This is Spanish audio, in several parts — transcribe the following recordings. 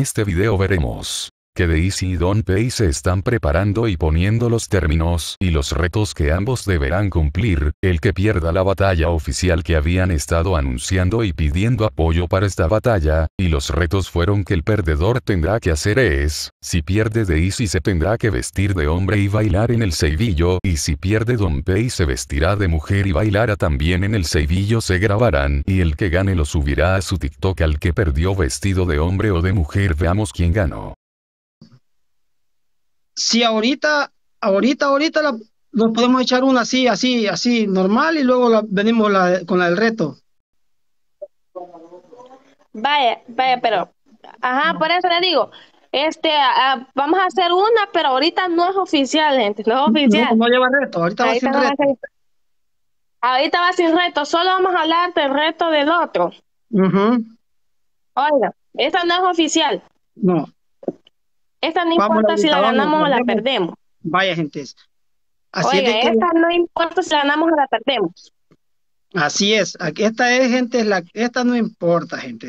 este video veremos que Deisy y Don Pei se están preparando y poniendo los términos y los retos que ambos deberán cumplir. El que pierda la batalla oficial que habían estado anunciando y pidiendo apoyo para esta batalla, y los retos fueron que el perdedor tendrá que hacer es, si pierde Deisy se tendrá que vestir de hombre y bailar en el Ceibillo, y si pierde Don Pei se vestirá de mujer y bailará también en el Ceibillo. Se grabarán y el que gane lo subirá a su TikTok al que perdió vestido de hombre o de mujer. Veamos quién ganó. Si ahorita nos podemos echar una así, normal, y luego venimos con la del reto. Vaya, pero, ajá, por eso le digo, vamos a hacer una, pero ahorita no es oficial, gente, no es oficial. No lleva reto, ahorita va sin reto. Ahorita va sin reto, solo vamos a hablar del reto del otro. Oiga, esta no es oficial. No. Esta no importa si la ganamos o la perdemos. Vaya, gente. Oiga, esta no importa si la ganamos o la perdemos. Así es. Esta es, gente, esta no importa, gente.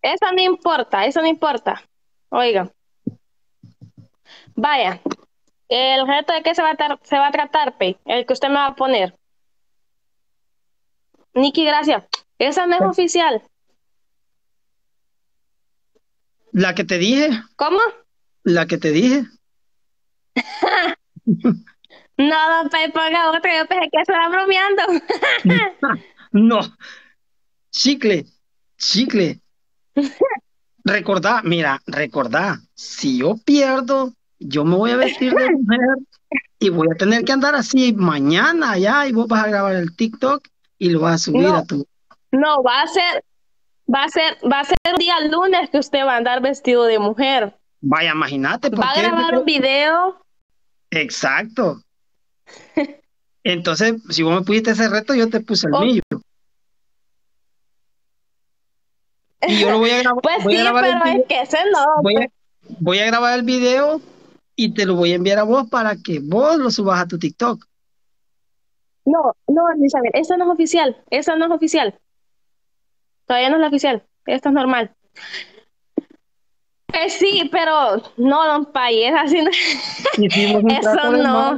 Esta no importa, eso no importa. Oiga. Vaya. ¿El reto de qué se va a tratar, Pei? El que usted me va a poner. Nikki, gracias. Esa no es oficial. ¿La que te dije? ¿Cómo? La que te dije. No, Pei, ponga otra. Yo pensé que se va bromeando. No. Chicle. Recordá. Si yo pierdo, yo me voy a vestir de mujer y voy a tener que andar así mañana ya, y vos vas a grabar el TikTok y lo vas a subir a tu... No, va a ser el día lunes que usted va a andar vestido de mujer. Vaya, imagínate. Va a grabar un video. Exacto. Entonces, si vos me pusiste ese reto, yo te puse el mío. Y yo lo voy a grabar. Pues sí, pero es que ese no. Voy a grabar el video y te lo voy a enviar a vos para que vos lo subas a tu TikTok. No, Elizabeth, eso no es oficial. Eso no es oficial. Todavía no es la oficial. Esto es normal. Sí, pero no, Don Pei, es así. Eso no.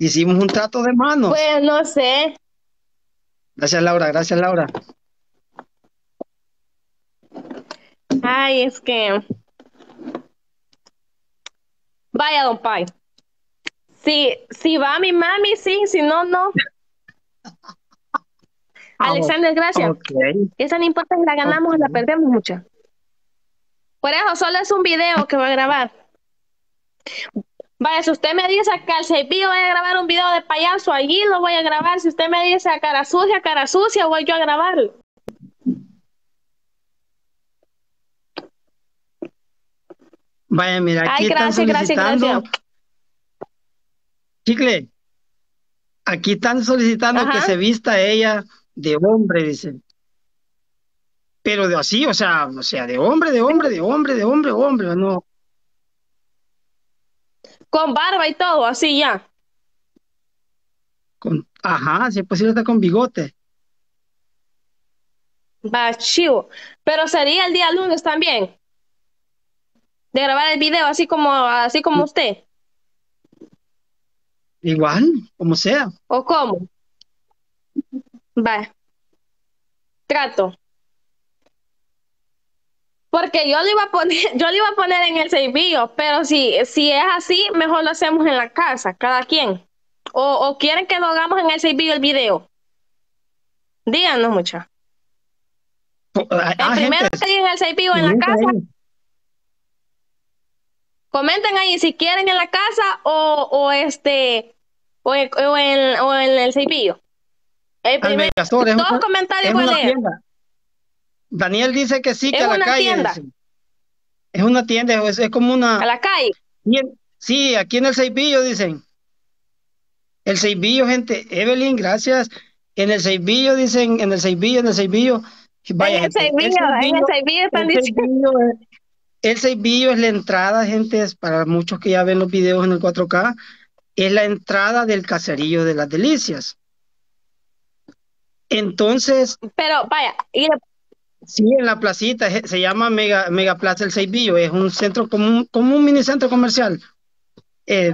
Hicimos un trato de manos. Pues no sé. Gracias, Laura. Ay, es que... Vaya, Don Pei. Si va mi mami, sí. Si no, no. Alexander, gracias. Okay. Esa no importa si la ganamos o la perdemos mucho. Por eso, solo es un video que voy a grabar. Vaya, si usted me dice que al Ceibillo voy a grabar un video de payaso, allí lo voy a grabar. Si usted me dice a cara sucia, voy yo a grabarlo. Vaya, mira, aquí están solicitando. Chicle, aquí están solicitando que se vista ella... de hombre, dicen. Pero de así, o sea, de hombre, no. Con barba y todo, así ya. Si es posible está con bigote. Va, chivo. Pero sería el día lunes también. De grabar el video así como usted. Igual, como sea. ¿O cómo? Vaya, trato. Porque yo le iba a poner en el Ceibillo, pero si es así, mejor lo hacemos en la casa, cada quien. O quieren que lo hagamos en el Ceibillo el video. Díganos, mucha. El primero que diga en el Ceibillo en la casa. Comenten ahí si quieren en la casa o en el Ceibillo. Primer, Megastore, todos los comentarios voy a leer. Daniel dice que sí, que a la calle. Tienda. Es una tienda, es como una... A la calle. Sí, aquí en el Ceibillo dicen. El Ceibillo, gente. Evelyn, gracias. En el Ceibillo dicen, en el Ceibillo. Vaya, en el Ceibillo están diciendo. El Ceibillo es la entrada, gente, para muchos que ya ven los videos en el 4K, es la entrada del caserío de las delicias. Entonces... Pero, vaya, Sí, en la placita, se llama Mega Plaza del Ceibillo, es un centro como un mini centro comercial. Eh,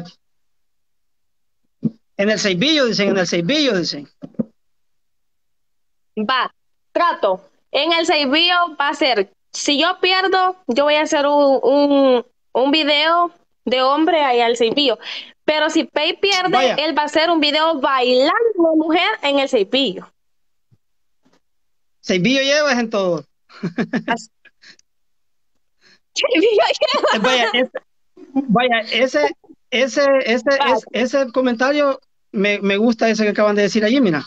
En el Ceibillo, dicen, en el Ceibillo, dicen. Va, trato. En el Ceibillo va a ser, si yo pierdo, yo voy a hacer un video de hombre allá al Ceibillo. Pero si Pei pierde, Vaya. Él va a hacer un video bailando mujer en el Ceibillo. Ceibillo llevas en todo. Ceibillo llevas. Vaya, ese comentario me gusta, ese que acaban de decir allí, mira.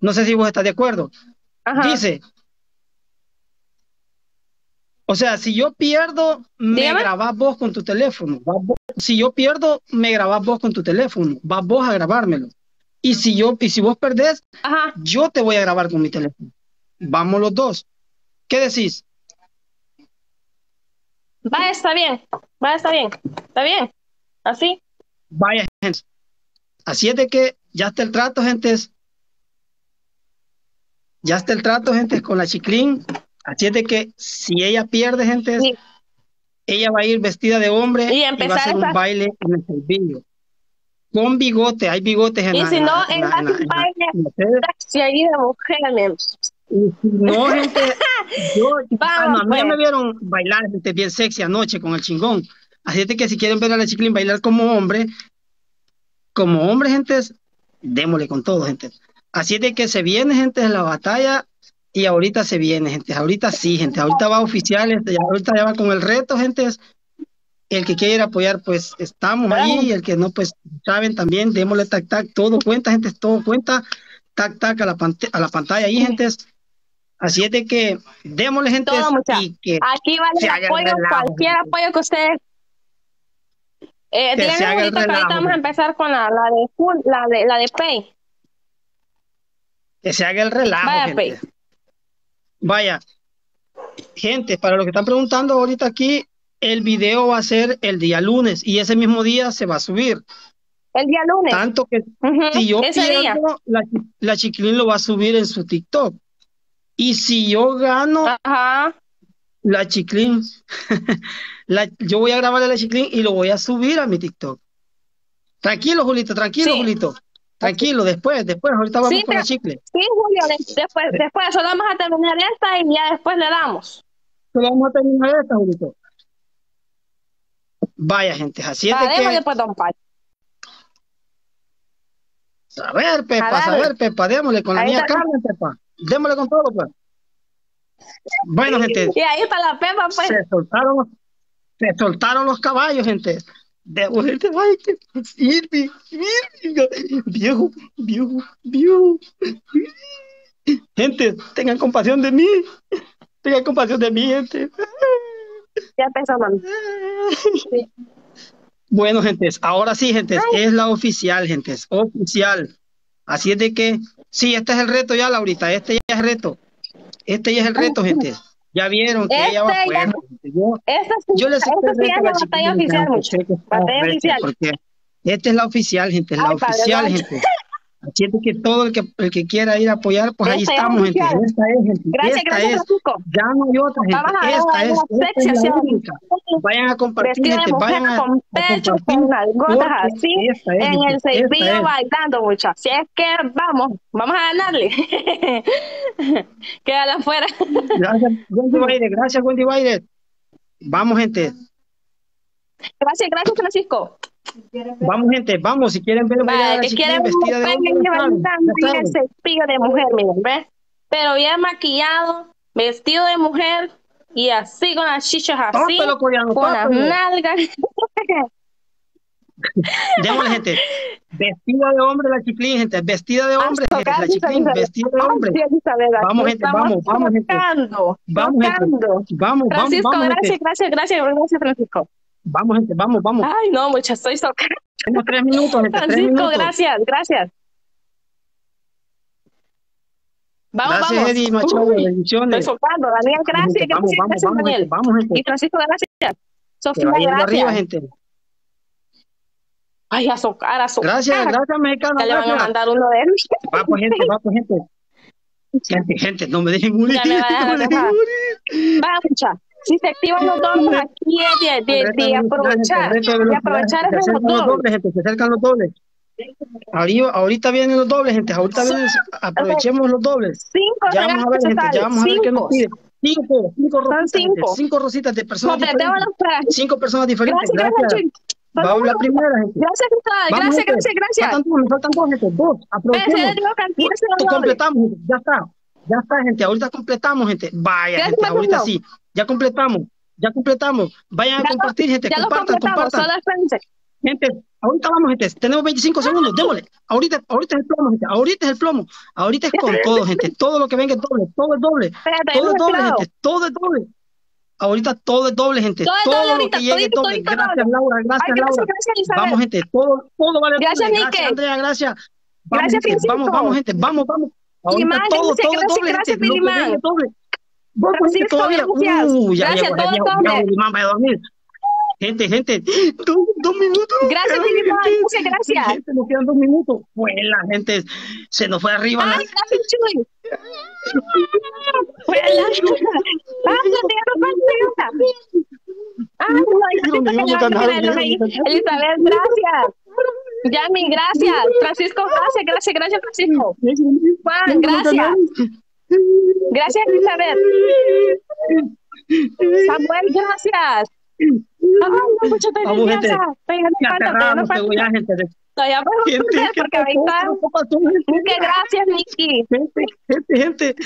No sé si vos estás de acuerdo. Ajá. Dice, o sea, si yo pierdo, me grabás vos con tu teléfono. Si yo pierdo, me grabás vos con tu teléfono. Vas vos a grabármelo. Y si vos perdés, Ajá. yo te voy a grabar con mi teléfono. Vamos los dos. ¿Qué decís? Va, está bien. Va, está bien. Está bien. Así. Vaya, gente. Así es de que ya está el trato, gente. Ya está el trato, gente, con la Chiclín. Así es de que si ella pierde, gente, sí. ella va a ir vestida de hombre y va a hacer un baile en el Ceibillo. Con bigote, hay bigotes en la... Y si no, es más un baile taxi ahí de mujer, amigos. Y si no, gente, a mí me vieron bailar, gente, bien sexy anoche con el chingón. Así es de que si quieren ver a la Chiclín bailar como hombre, gente, démosle con todo, gente. Así es de que se viene, gente, en la batalla y ahorita se viene, gente. Ahorita sí, gente. Ahorita va oficial, gente, ahorita ya va con el reto, gente. El que quiera apoyar, pues estamos ahí. Y el que no, pues saben también, démosle tac-tac. Todo cuenta, gente, todo cuenta. Tac-tac a la pantalla ahí, gente. Así es de que démosle, gente. Y que aquí vale el apoyo, cualquier apoyo que ustedes... Díganme ahorita que ahorita vamos a empezar con la de Pei. Que se haga el relajo. Vaya, gente. Vaya, gente, para los que están preguntando ahorita aquí, el video va a ser el día lunes y ese mismo día se va a subir. El día lunes. Tanto que si yo pierdo, la Chiclín lo va a subir en su TikTok. Y si yo gano, Ajá. la Chiclín, yo voy a grabar a la Chiclín y lo voy a subir a mi TikTok. Tranquilo, Julito, tranquilo, sí. Julito. Tranquilo, después, ahorita vamos con la chicle. Sí, Julio, después, solo vamos a terminar esta y ya después le damos. Solo vamos a terminar esta, Julio. Vaya, gente, así es de que... Después, Don Pei. A ver, Pepa, démosle con la niña Carmen, Pepa. Démosle con todo, pues. Bueno, gente. Y ahí está la Pepa, pues. Se soltaron los caballos, gente. Viejo. Gente, tengan compasión de mí. Tengan compasión de mí, gente. Ya empezó, mami. Sí. Bueno, gentes, ahora sí, gentes, es la oficial, gentes, oficial. Así es de que, sí, este es el reto ya, Laurita, este ya es el reto. Este ya es el resto, gente. Ya vieron que ella va fuera. Yo les esta es la oficial, gente, la oficial, gente. Así es que todo el que quiera ir a apoyar, pues ahí estamos, gente. Esta es, gente. Gracias, Francisco. Ya no hay otra, gente. Esta es la única. Vayan a compartir, gente. Vayan a compartir. Con las gotas así, en el Ceibillo bailando, muchachos. Si es que vamos a ganarle. Quédala afuera. Gracias, Wendy Baile. Vamos, gente. Gracias, Francisco. Vamos, gente, vamos, si quieren ver bailar si quieren vestida de mujer, Ceibillo de mujer, miren, ¿ves? Pero bien maquillado, vestido de mujer y así con las chichas así, tópelo, coreano, con las nalgas. Démosle, gente, vestida de hombre la Chiclín, gente, vestida de hombre, gente, la Chiclín, vestida de hombre. Vamos, gente, vamos, gente. Vamos, Francisco, gracias, Francisco. Vamos, gente, vamos. Ay, no, muchachos, estoy socada. Tengo 3 minutos, gente, Francisco, 3 minutos. gracias. Vamos. Eddie Machado, bendiciones. Estoy socando, Daniel, gracias, Daniel. Vamos, gente. Y Francisco, gracias. Sofía, gracias. Arriba, gente. Ay, a socar. Gracias, mexicano. Ya le van a mandar uno de él. Vamos, gente, Gente, no me dejen morir. Vamos, si se activan los dobles aquí es de aprovechar. De aprovechar es los dobles, gente, se acercan los dobles. Ahorita vienen los dobles, gente. Ahorita vienen, aprovechemos los dobles. Ya vamos a ver, gente. Ya vamos a ver qué nos pide. Cinco rositas de personas diferentes. 5 personas diferentes. Gracias. Vamos la primera, gente. Gracias, gracias. Faltan dos, gente. Dos. Aprovechemos. Completamos, gente. Ya está, gente. Ahorita completamos, gente. Vaya, gente. Ahorita sí. Ya completamos. Vayan a compartir, gente. Compartan. Gente, ahorita vamos, gente. Tenemos 25 segundos. Démosle. Ahorita es el plomo, gente. Ahorita es con todo, gente. Todo lo que venga es doble. Todo es doble, gente. Ahorita todo es doble, gente. Todo lo que llegue es doble. Gracias, Laura. Vamos, gente. Todo vale doble. Gracias, Andrea. Gracias. Vamos, gente. Vamos. Ahorita todo es doble, gente. Lo que venga es doble. Gracias. Gente, 2 minutos. Gracias, Filimán. Muchas gracias. Gente, nos quedan 2 minutos. Vuela, gente. Se nos fue arriba. Ay, gracias, Chuy. Vuela. Elizabeth, gracias. Yami, gracias. Francisco, gracias, Francisco. Juan, gracias. Gracias, Elizabeth. Samuel, gracias. Gracias, Miki.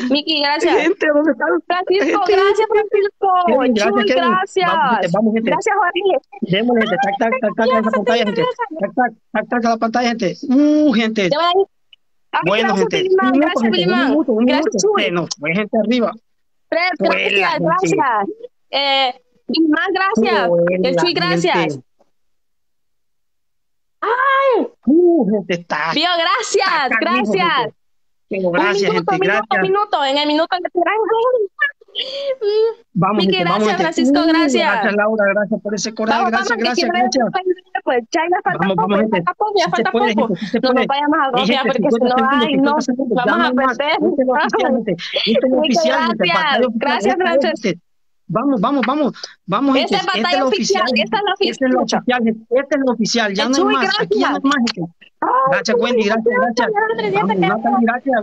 Miki, gracias. ¿Dónde están? Francisco, gracias. Gracias, Jorge. Démosle, gente. Tac, tac a la pantalla, gente. Gente. Bueno, gente. Gracias, Chuy. Gente arriba. Gracias. Y más gracias. El Chuy, gracias. ¡Ay! Vio, gracias. Gracias, gente. En el minuto que vamos, Miki, gracias, Francisco, gracias. Gracias, Laura, gracias por ese coraje. Gracias. Pues ya falta poco. No nos vayamos a golpear porque si no, vamos a perder. Gracias, Francisco. Vamos. Este es batalla oficial. Este es el oficial. Ya no hay más. Aquí ya no hay más. Gracias, Wendy. Gracias.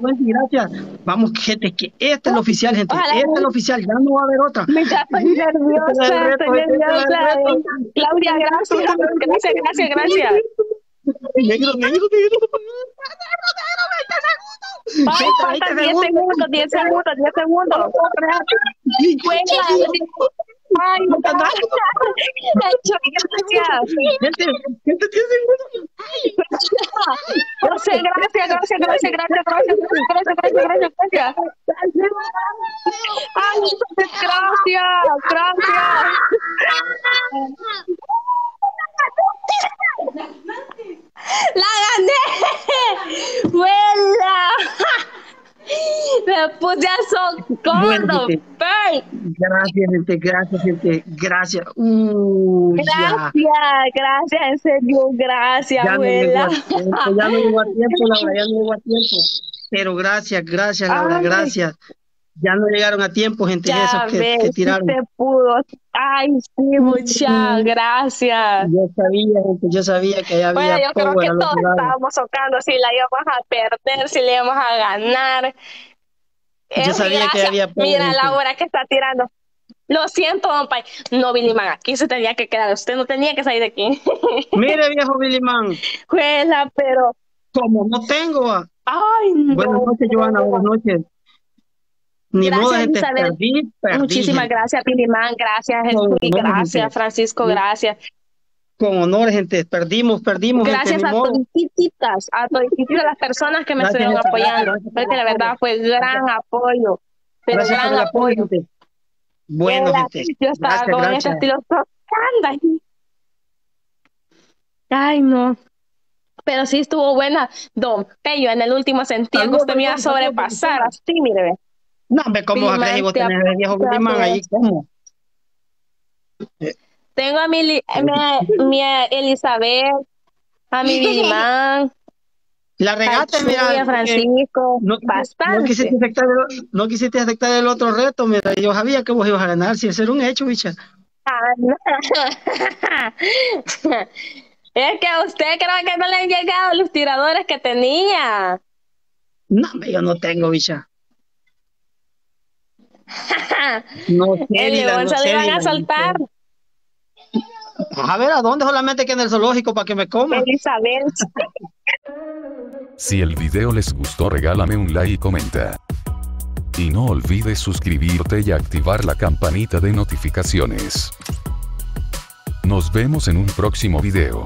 Vamos, gente, que este es el oficial, gente. Este es el oficial. Ya no va a haber otra. Me estoy nerviosa. Claudia, gracias. Gracias. Negro. Faltan 10 segundos. Ay, no te das. Gente, 10 segundos. Gracias. Ay, gracias. ¡La gané! ¡Vuela! Me puse a socorro. Gracias, gente. Gracias, en serio, gracias, abuela. Ya no llegó a tiempo. Pero gracias, Laura, gracias. Ya no llegaron a tiempo, gente, esos que tiraron. Sí se pudo. Ay, sí, muchas gracias. Yo sabía que había. Bueno, yo creo que todos estábamos tocando si la íbamos a perder, si la íbamos a ganar. Yo sabía que había power. Mira la hora que está tirando. Lo siento, don Pei. No, Billy Man, aquí se tenía que quedar. Usted no tenía que salir de aquí. Mire, viejo Billy Man. Juela, pero... Como no tengo. Ay, no. Buenas noches, Joana, buenas noches. Gracias, Isabel. Muchísimas gracias, Pilimán. Gracias, Jesús. Gracias, Francisco. Gracias. Con honor, gente. Perdimos. Gracias, gente, a todas las personas que me estuvieron apoyando. Porque la verdad fue gran apoyo. Gracias por el apoyo. Bueno, gente. Yo estaba con este estilo tocando. Ay, no. Pero sí estuvo buena, Don Peyo, en el último sentido. Que usted me iba a sobrepasar. Así, mire. No, ve cómo agresivo tener el viejo Bilimán ahí, ¿cómo? Tengo a mi Elizabeth, a mi Bilimán, La regata, mira. Francisco, no quisiste aceptar el otro reto, mira. Yo sabía que vos ibas a ganar, si ese era un hecho, bicha. Ah, no. Es que a usted creo que no le han llegado los tiradores que tenía. No, yo no tengo, bicha. No sé, Lila, no sé, iban a soltar. A ver, ¿a dónde? Solamente que en el zoológico para que me coma. Si el video les gustó, regálame un like y comenta. Y no olvides suscribirte y activar la campanita de notificaciones. Nos vemos en un próximo video.